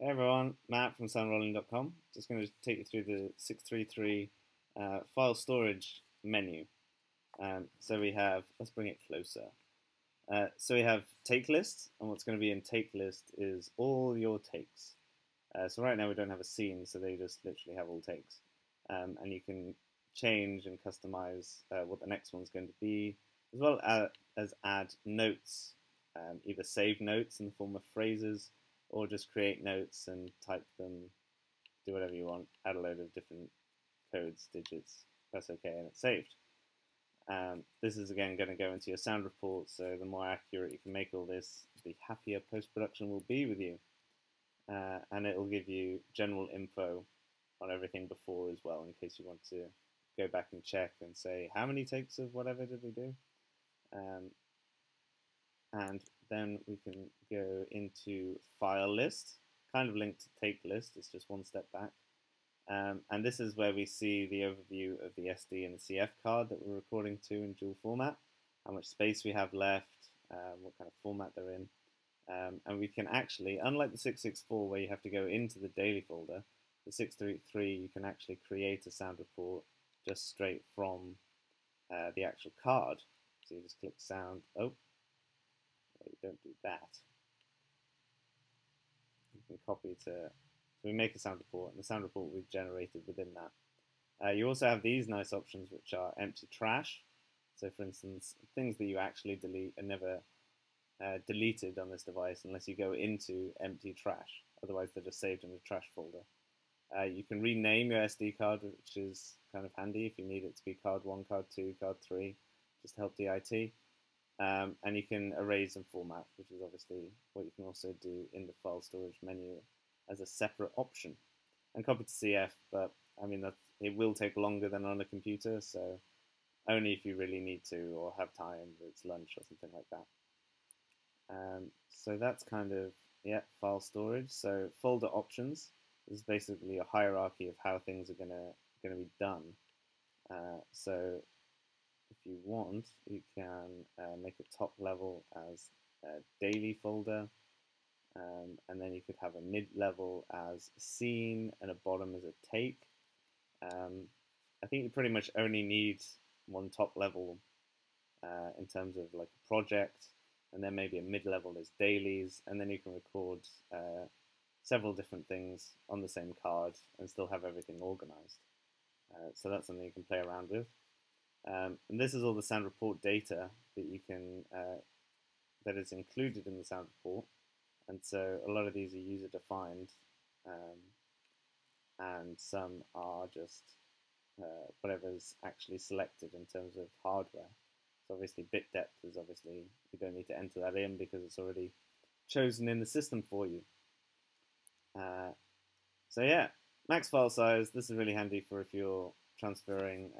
Hey everyone, Matt from soundrolling.com. Just going to take you through the 633 file storage menu. So we have, let's bring it closer. So we have take list, and what's going to be in take list is all your takes. So right now we don't have a scene, so they just literally have all takes. And you can change and customize what the next one's going to be, as well as add notes, either save notes in the form of phrases, or just create notes and type them, do whatever you want, add a load of different codes, digits, that's okay, and it's saved. This is again going to go into your sound report, so the more accurate you can make all this, the happier post-production will be with you. And it will give you general info on everything before as well, in case you want to go back and check and say, how many takes of whatever did we do? And then we can go into file list, kind of linked to take list, it's just one step back. And this is where we see the overview of the SD and the CF card that we're recording to in dual format, how much space we have left, what kind of format they're in. And we can actually, unlike the 664 where you have to go into the daily folder, the 633 you can actually create a sound report just straight from the actual card. So you just click sound, oh. You don't do that. You can copy to, so we make a sound report, and the sound report we've generated within that. You also have these nice options which are empty trash. So for instance, things that you actually delete and never deleted on this device unless you go into empty trash. Otherwise they're just saved in the trash folder. You can rename your SD card, which is kind of handy if you need it to be card 1, card 2, card 3, just to help DIT. And you can erase and format, which is obviously what you can also do in the file storage menu as a separate option. And copy to CF, but I mean, it will take longer than on a computer, so only if you really need to or have time, it's lunch or something like that. So that's kind of, yeah, file storage. So folder options is basically a hierarchy of how things are gonna be done. So if you want, you can make a top level as a daily folder, and then you could have a mid-level as a scene, and a bottom as a take. I think you pretty much only need one top level in terms of like a project, and then maybe a mid-level as dailies, and then you can record several different things on the same card and still have everything organized. So that's something you can play around with. And this is all the sound report data that you can that is included in the sound report, and so a lot of these are user defined, and some are just whatever's actually selected in terms of hardware. So obviously bit depth is obviously, you don't need to enter that in because it's already chosen in the system for you. So yeah, max file size. This is really handy for if you're transferring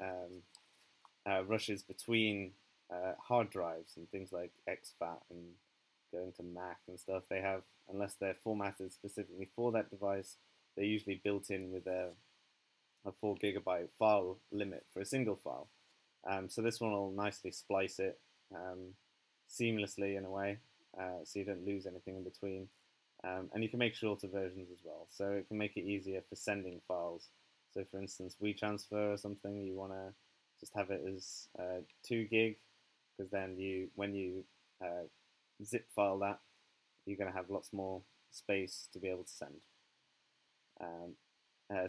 rushes between hard drives and things like exFAT and going to Mac and stuff. They have, unless they're formatted specifically for that device, they're usually built in with a 4 GB file limit for a single file. So this one will nicely splice it seamlessly in a way, so you don't lose anything in between. And you can make shorter versions as well, so it can make it easier for sending files. So for instance, WeTransfer or something, you want to just have it as 2 GB, because then when you zip file that, you're going to have lots more space to be able to send.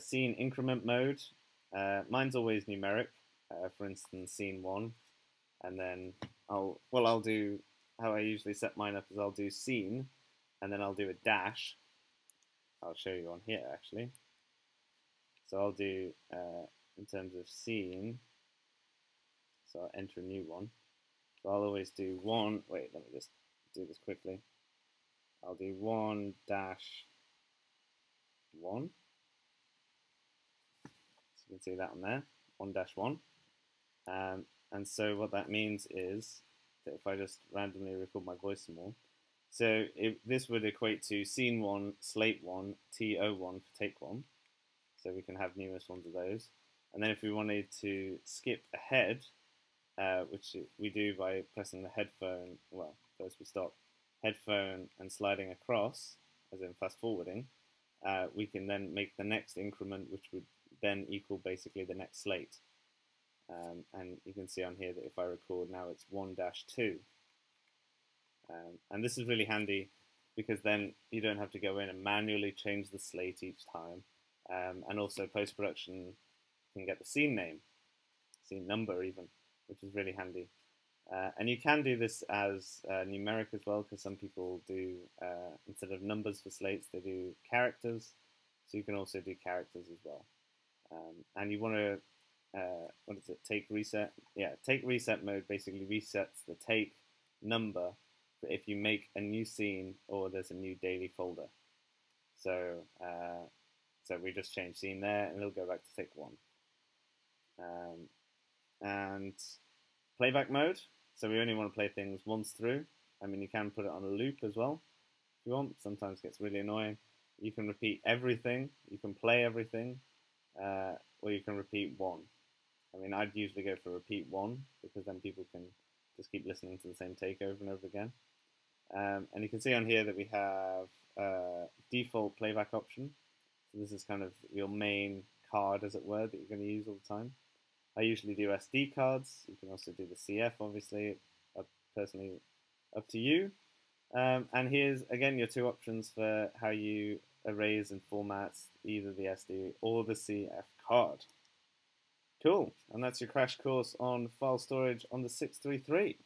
Scene increment mode, mine's always numeric. For instance, scene 1, and then I'll do how I usually set mine up is I'll do scene, and then I'll do a dash. I'll show you on here actually. So I'll do in terms of scene. So I'll enter a new one. So I'll always do one, wait, let me just do this quickly. I'll do 1-1. So you can see that on there, 1-1. And so what that means is that if I just randomly record my voice some more, so this would equate to scene 1, slate 1, TO1 for take 1. So we can have numerous ones of those. And then if we wanted to skip ahead, which we do by pressing the headphone, well, first we stop, headphone and sliding across, as in fast forwarding, we can then make the next increment, which would then equal basically the next slate. And you can see on here that if I record now, it's 1-2. And this is really handy because then you don't have to go in and manually change the slate each time. And also post-production can get the scene name, scene number even, which is really handy. And you can do this as numeric as well, because some people do, instead of numbers for slates, they do characters. So you can also do characters as well. And you want to, what is it, take reset? Yeah, take reset mode basically resets the take number if you make a new scene or there's a new daily folder. So, so we just change scene there and it'll go back to take 1. And playback mode, so we only want to play things once through. I mean, you can put it on a loop as well if you want. Sometimes it gets really annoying. You can repeat everything, you can play everything, or you can repeat 1. I mean, I'd usually go for repeat 1, because then people can just keep listening to the same take over and over again. And you can see on here that we have default playback option. So this is kind of your main card, as it were, that you're going to use all the time. I usually do SD cards. You can also do the CF, obviously, personally up to you. And here's, again, your two options for how you erase and formats either the SD or the CF card. Cool, and that's your crash course on file storage on the 633.